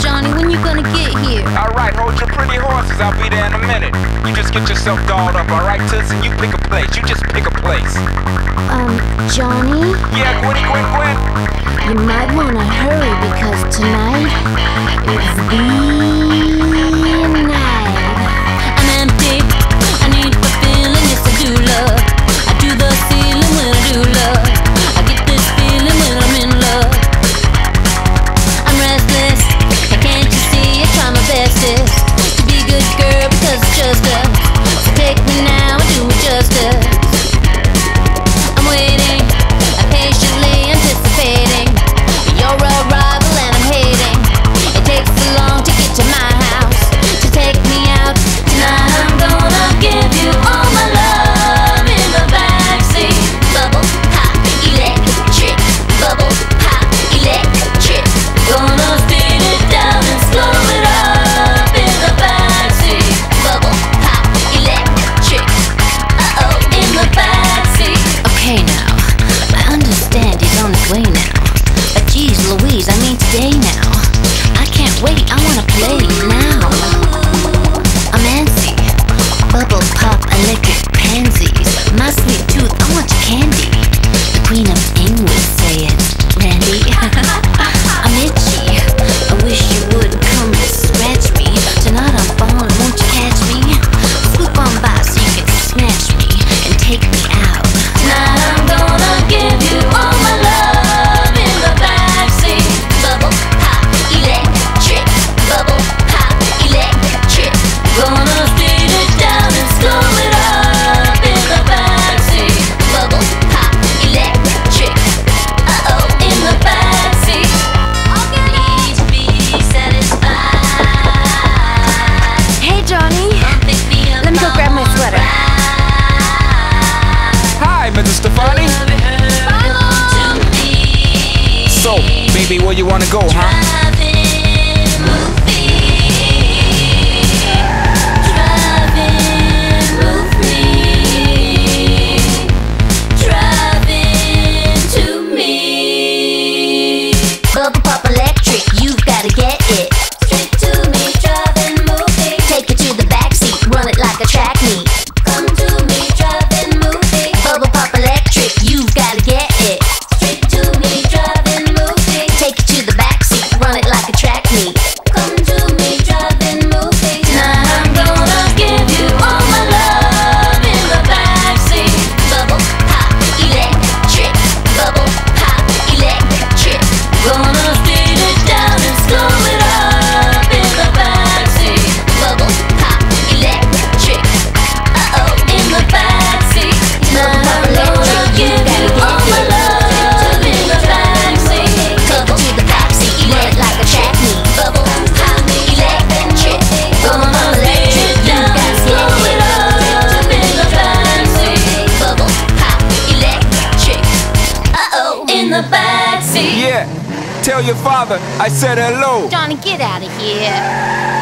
Johnny, when you gonna get here? Alright, hold your pretty horses, I'll be there in a minute. You just get yourself dolled up, alright, Toots? And you pick a place, you just pick a place. Johnny? Yeah, Gwen? You might wanna hurry, because tonight is the night. And I'm deep, I need fulfilling, yes I do love. I do the ceiling when I do love. I get this feeling when I'm in love. I'm restless, and can't you see I try my bestest to be a good girl, because it's just us. So take me now and do it just us. Baby, where you wanna go, huh? Tell your father I said hello. Johnny, get out of here.